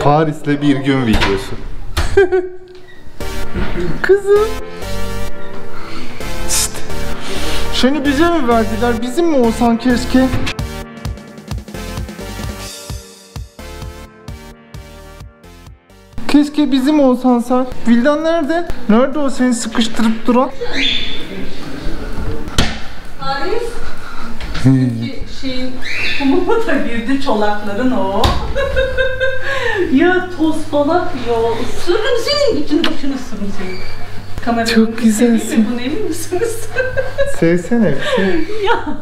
Paris'le bir gün videosu. Kızım. Şşt. Seni bize mi verdiler? Bizim mi olsan keşke? Keşke bizim olsan sen. Vildan nerede? Nerede o seni sıkıştırıp duran? Paris. Şeyin kumuma da girdi çolakların o. Ya toz falan ya. Sürüm senin bütün başını sürüm senin. Kameranın çok güzelsin. Bunu emin misiniz? Sevsene bir şey. Ya.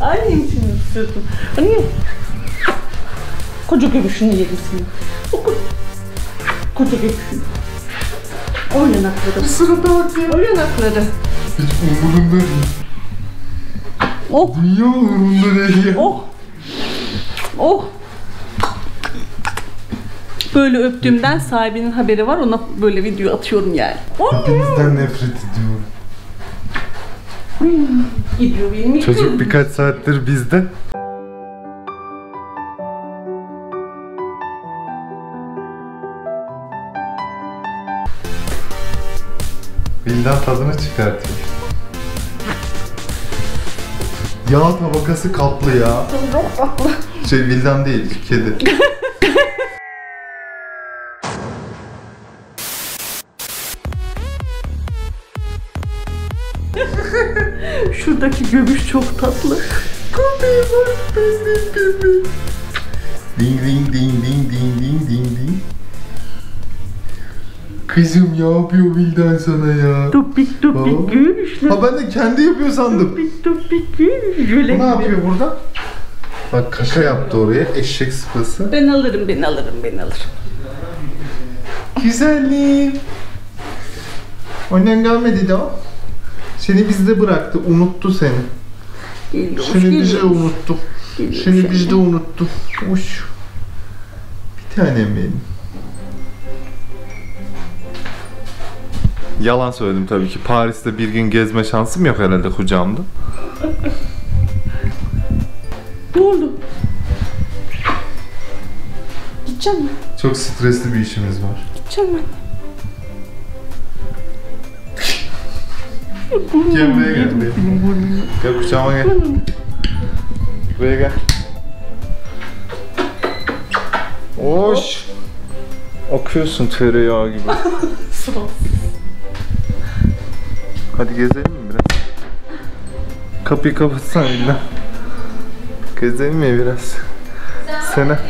Annem için ısırdım. Annem. Koca göbüşünü yedim senin. Koca göbüşünü. O yanakları. Isırdı o yanakları. Hiç umurumda değil. Oh. Dünya umurumda değil. Oh. Oh. Böyle öptüğümden sahibinin haberi var, ona böyle video atıyorum yani. Hepinizden nefret ediyorum. Gidiyor benim. Çocuk birkaç saattir bizde. Vildan tadını çıkartıyor. Yağ tabakası kaplı ya. Şey Vildan değil, kedi. Şuradaki göbüş çok tatlı. Ding ding ding ding ding ding ding ding. Kızım ya yapıyor Vildan sana ya. Topik topik gülüş. Ha ben de kendi yapıyor sandım. Topik topik gülüş. Ne yapıyor burada? Bak kaka yaptı oraya, eşek sıpası. Ben alırım. Güzelliğim. Annen gelmedi daha. Seni bizde bıraktı, unuttu seni. Geliyormuş, seni bize unuttu. Geliyormuş. Seni bizde unuttu. Uş. Bir tanem benim. Yalan söyledim tabii ki. Paris'te bir gün gezme şansım yok herhalde kucağımda. Ne oldu? Gideceğim mi? Çok stresli bir işimiz var. Gideceğim mi? Gel buraya gel. Gel kucağıma gel. Buraya gel. Hoş. Akıyorsun tereyağı gibi. Hadi gezelim mi biraz? Kapıyı kapatsana Vildan. Gezelim mi biraz? Senem.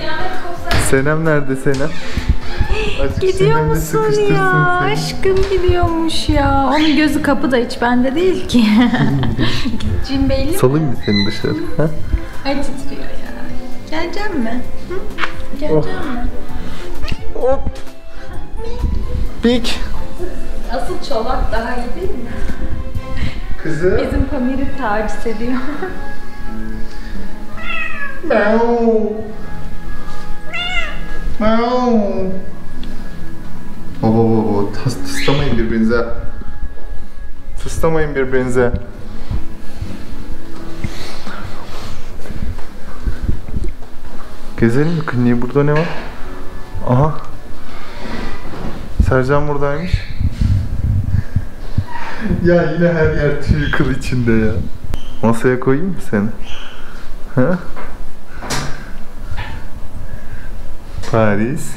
Senem nerede Senem? Gidiyor musun ya? Seni. Aşkım gidiyormuş ya. Onun gözü kapıda, hiç bende değil ki. Gideceğim belli mi? Salayım mı seni dışarı? Ha? Ay titriyor ya. Geleceğim mi? Hı? Geleceğim oh. Mi? Hop. Big. Asıl çolak daha iyi değil mi? Kızım. Bizim Pamir'i taciz ediyor. Meow. Meow. Baba tıslamayın birbirinize. Tıslamayın birbirinize. Gezelim mi kliniği? Burada ne var? Aha. Sercan buradaymış. Ya yine her yer tüy kıl içinde ya. Masaya koyayım mı seni? Ha? Paris.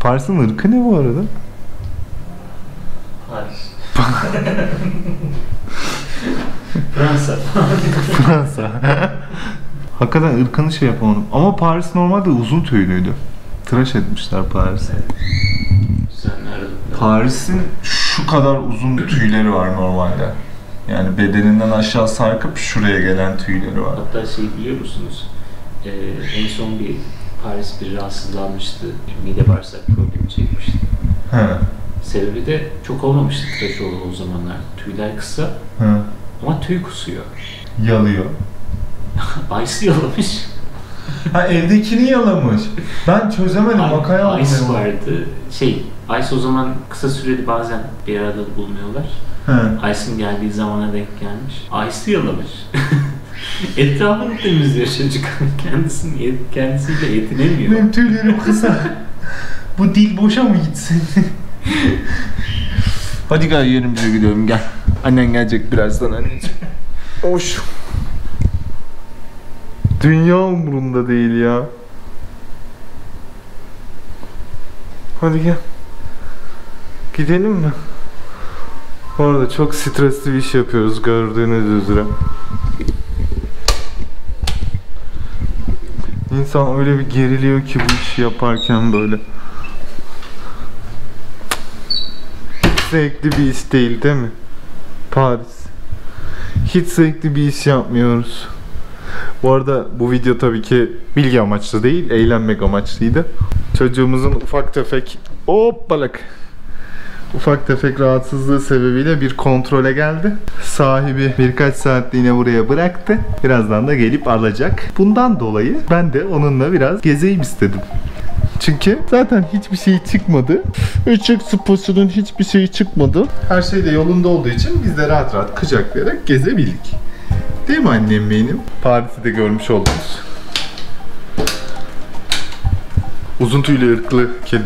Paris'in ırkı ne bu arada? Paris. Fransa. Fransa. Hakikaten ırkını şey yapamadım. Ama Paris normalde uzun tüylüydü. Tıraş etmişler Paris'i. Paris'in şu kadar uzun tüyleri var normalde. Yani bedeninden aşağı sarkıp şuraya gelen tüyleri var. Hatta şey biliyor musunuz? En son bir Paris bir rahatsızlanmıştı, mide bağırsak problemi çekmişti. He. Sebebi de çok olmamıştı tıraş olduğu o zamanlar. Tüyler kısa. He. Ama tüy kusuyor. Yalıyor. Ays'ı yalamış. Ha evdekini yalamış. Ben çözemedim, makaya aldım. Ays vardı. Ays o zaman kısa süreli bazen bir arada bulunuyorlar. Ays'ın geldiği zamana denk gelmiş. Ays'ı yalamış. Etrafını temizliyor çocuk. Kendisiyle yetinemiyor. Benim tüylerim kısa. Bu dil boşa mı gitsin? Hadi gel yerimize gidiyorum, gel. Annen gelecek birazdan anneciğim. Hoş. Dünya umurunda değil ya. Hadi gel. Gidelim mi? Bu arada çok stresli bir iş yapıyoruz gördüğünüz üzere. İnsan öyle bir geriliyor ki bu işi yaparken böyle. Zevkli bir iş değil, değil mi? Paris. Hiç zevkli bir iş yapmıyoruz. Bu arada bu video tabii ki bilgi amaçlı değil, eğlenmek amaçlıydı. Çocuğumuzun ufak tefek ufak tefek rahatsızlığı sebebiyle bir kontrole geldi. Sahibi birkaç saatliğine buraya bıraktı. Birazdan da gelip alacak. Bundan dolayı ben de onunla biraz gezeyim istedim. Çünkü zaten hiçbir şey çıkmadı. Işık sposunun hiçbir şeyi çıkmadı. Her şey de yolunda olduğu için biz de rahat rahat kucaklayarak gezebildik. Değil mi annem benim? Paris'i de görmüş oldunuz. Uzun tüylü ırklı kedi...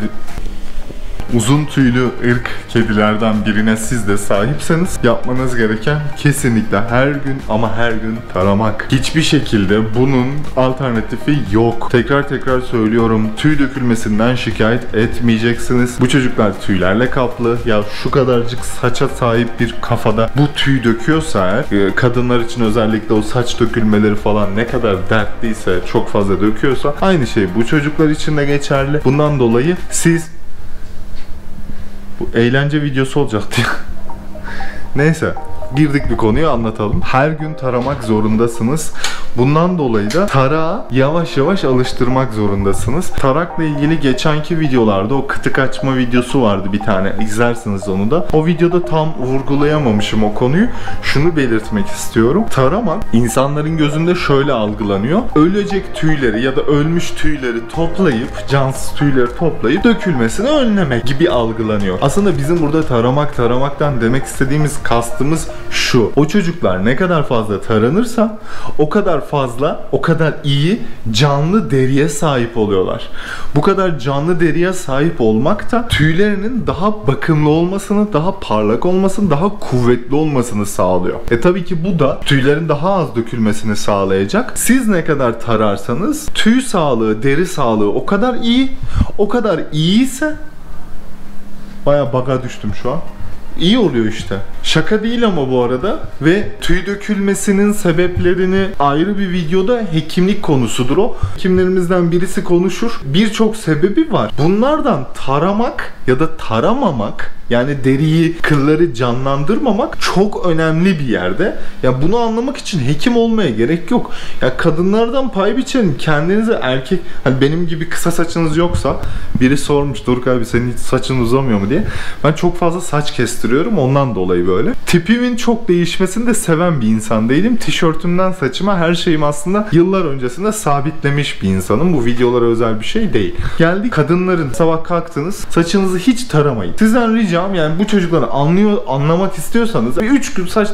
Uzun tüylü ırk kedilerden birine siz de sahipseniz yapmanız gereken kesinlikle her gün ama her gün taramak. Hiçbir şekilde bunun alternatifi yok. Tekrar söylüyorum, tüy dökülmesinden şikayet etmeyeceksiniz. Bu çocuklar tüylerle kaplı. Ya şu kadarcık saça sahip bir kafada bu tüy döküyorsa eğer, kadınlar için özellikle o saç dökülmeleri falan ne kadar dertliyse, çok fazla döküyorsa aynı şey bu çocuklar için de geçerli. Bundan dolayı siz... Bu eğlence videosu olacaktı. Neyse, girdik bir konuyu anlatalım. Her gün taramak zorundasınız. Bundan dolayı da tarağı yavaş yavaş alıştırmak zorundasınız. Tarakla ilgili geçenki videolarda o kıtık açma videosu vardı bir tane. İzlersiniz onu da. O videoda tam vurgulayamamışım o konuyu. Şunu belirtmek istiyorum. Taramak insanların gözünde şöyle algılanıyor. Ölecek tüyleri ya da ölmüş tüyleri toplayıp, cansız tüyleri toplayıp dökülmesini önlemek gibi algılanıyor. Aslında bizim burada taramaktan demek istediğimiz, kastımız şu. O çocuklar ne kadar fazla taranırsa o kadar fazla, o kadar iyi canlı deriye sahip oluyorlar. Bu kadar canlı deriye sahip olmak da tüylerinin daha bakımlı olmasını, daha parlak olmasını, daha kuvvetli olmasını sağlıyor. E tabii ki bu da tüylerin daha az dökülmesini sağlayacak. Siz ne kadar tararsanız tüy sağlığı, deri sağlığı o kadar iyi, o kadar iyiyse bayağı baga düştüm şu an. İyi oluyor işte. Şaka değil ama bu arada. Ve tüy dökülmesinin sebeplerini ayrı bir videoda, hekimlik konusudur o. Hekimlerimizden birisi konuşur. Birçok sebebi var. Bunlardan taramak ya da taramamak, yani deriyi, kılları canlandırmamak çok önemli bir yerde. Ya bunu anlamak için hekim olmaya gerek yok. Ya kadınlardan pay biçelim. Kendinize erkek, hani benim gibi kısa saçınız yoksa, biri sormuş, Doruk abi senin hiç saçın uzamıyor mu diye. Ben çok fazla saç kestiriyorum ondan dolayı böyle. Tipimin çok değişmesini de seven bir insan değilim. Tişörtümden saçıma her şeyim aslında yıllar öncesinde sabitlemiş bir insanım. Bu videolara özel bir şey değil. Geldik kadınların, sabah kalktınız, saçınızı hiç taramayın. Sizden rica, yani bu çocukları anlamak istiyorsanız 3 gün saç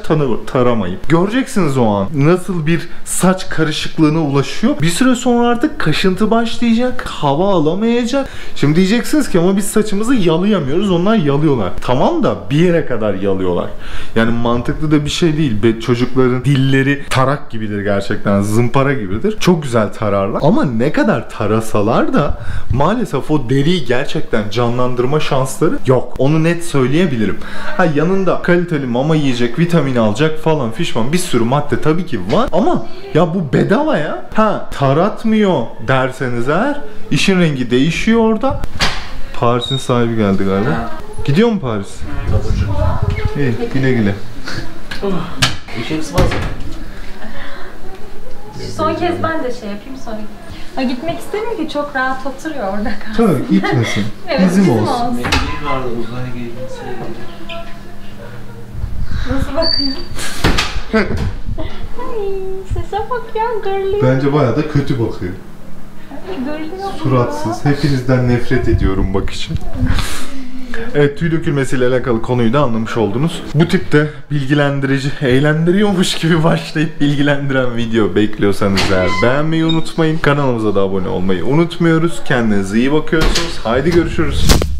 taramayın. Göreceksiniz o an nasıl bir saç karışıklığına ulaşıyor. Bir süre sonra artık kaşıntı başlayacak, hava alamayacak. Şimdi diyeceksiniz ki ama biz saçımızı yalayamıyoruz, onlar yalıyorlar. Tamam da bir yere kadar yalıyorlar. Yani mantıklı da bir şey değil. Çocukların dilleri tarak gibidir gerçekten, zımpara gibidir. Çok güzel tararlar ama ne kadar tarasalar da maalesef o deriyi gerçekten canlandırma şansları yok. Onu net söyleyebilirim. Ha, yanında kaliteli mama yiyecek, vitamin alacak falan fişman bir sürü madde tabii ki var ama ya bu bedava ya. Ha, taratmıyor derseniz eğer işin rengi değişiyor orada. Paris'in sahibi geldi galiba. Gidiyor mu Paris? İyi, güle güle. Son kez ben de şey yapayım sonra. Ha, gitmek istemiyor ki, çok rahat oturuyor orada kalsın. Tabii gitmesin. Evet, bizim olsun. Mevlid vardı, uzaya gelirse. Nasıl bakıyorsun? Ay, sese bakıyorsun girlie. Bence bayağı da kötü bakıyor. Ay, girlie. Suratsız. Hepinizden nefret ediyorum bakışı. Evet, tüy dökülmesiyle alakalı konuyu da anlamış oldunuz. Bu tipte bilgilendirici, eğlendiriyormuş gibi başlayıp bilgilendiren video bekliyorsanız eğer beğenmeyi unutmayın. Kanalımıza da abone olmayı unutmuyoruz. Kendinize iyi bakıyorsunuz. Haydi görüşürüz.